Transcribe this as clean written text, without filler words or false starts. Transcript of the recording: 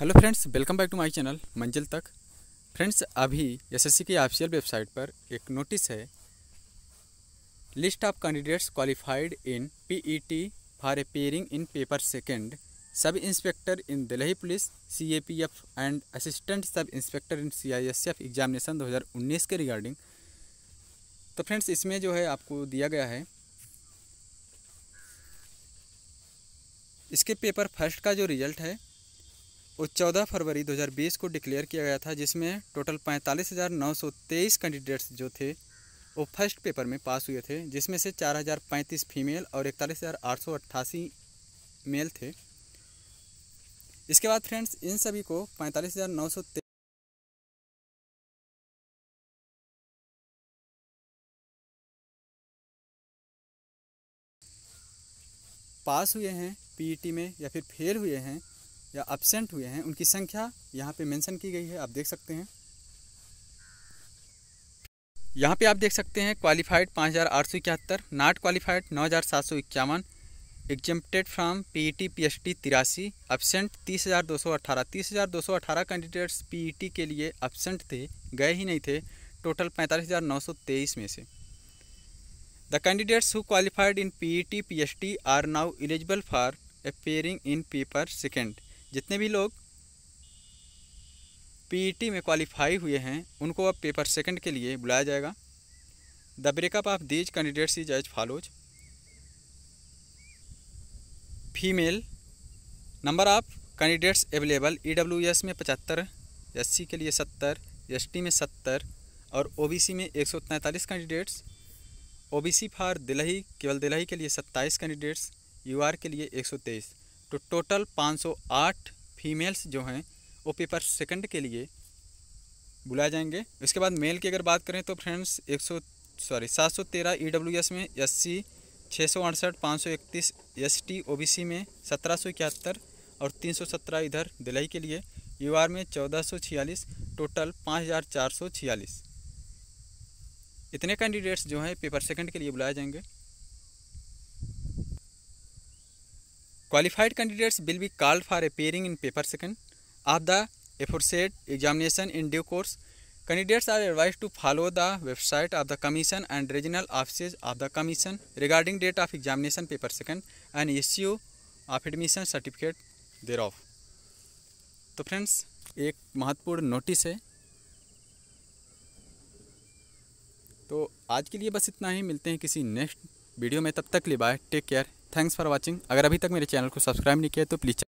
Hello friends, welcome back to my channel Manzil Tak. Friends, अभी SSC की official website पर एक नोटिस है, list of candidates qualified in PET for appearing in paper second sub inspector in Delhi police CAPF and assistant sub inspector in CISF examination 2019 के regarding. तो friends, इसमें जो है आपको दिया गया है, इसके पेपर फर्स्ट का जो रिजल्ट है वो 14 फरवरी 2020 को डिक्लेयर किया गया था, जिसमें टोटल 45,923 कैंडिडेट्स जो थे वो फर्स्ट पेपर में पास हुए थे, जिसमें से 4,035 फीमेल और 41,888 मेल थे। इसके बाद फ्रेंड्स, इन सभी को 45,923 पास हुए हैं पीईटी में, या फिर फेल हुए हैं या एब्सेंट हुए हैं, उनकी संख्या यहाँ पे मेंशन की गई है। आप देख सकते हैं, यहाँ पे आप देख सकते हैं qualified 5,871, not qualified 9,751, exempted from PET PST 83, absent 30,218। 30,218 candidates PET के लिए एब्सेंट थे, गए ही नहीं थे, टोटल 45,923 में से। The candidates who qualified in PET PST are now eligible for appearing in paper second. जितने भी लोग पीईटी में क्वालिफाई हुए हैं उनको अब पेपर सेकंड के लिए बुलाया जाएगा। The breakup of these candidates is as follows. Female number of candidates available EWS में 75, एस सी के लिए 70, एस टी में 70 और ओबीसी में 143 कैंडिडेट्स। ओबीसी फॉर दिल्ली, केवल दिल्ली के लिए 27 कैंडिडेट्स, यू आर के लिए 123। तो टोटल 508 फीमेल्स जो हैं वो पेपर सेकंड के लिए बुलाए जाएंगे। इसके बाद मेल की अगर बात करें तो फ्रेंड्स 713 ईडब्ल्यूएस में, S C 668, 531 S T, OBC में 1,771 और 317 इधर दिल्ली के लिए, यू आर में 1,446, टोटल 5,446। इतने कैंडिडेट्स जो हैं पेपर सेकंड के लिए बुलाए जाएंगे। Qualified candidates will be called for appearing in paper second of the aforesaid examination in due course. Candidates are advised to follow the website of the Commission and regional offices of the Commission regarding date of examination paper second and issue of admission certificate thereof. तो friends, एक महत्वपूर्ण notice है। तो आज के लिए बस इतना ही, मिलते हैं किसी नेक्स्ट वीडियो में, तब तक के लिए bye, take care, thanks for watching. अगर अभी तक मेरे चैनल को सब्सक्राइब नहीं किया तो प्लीज़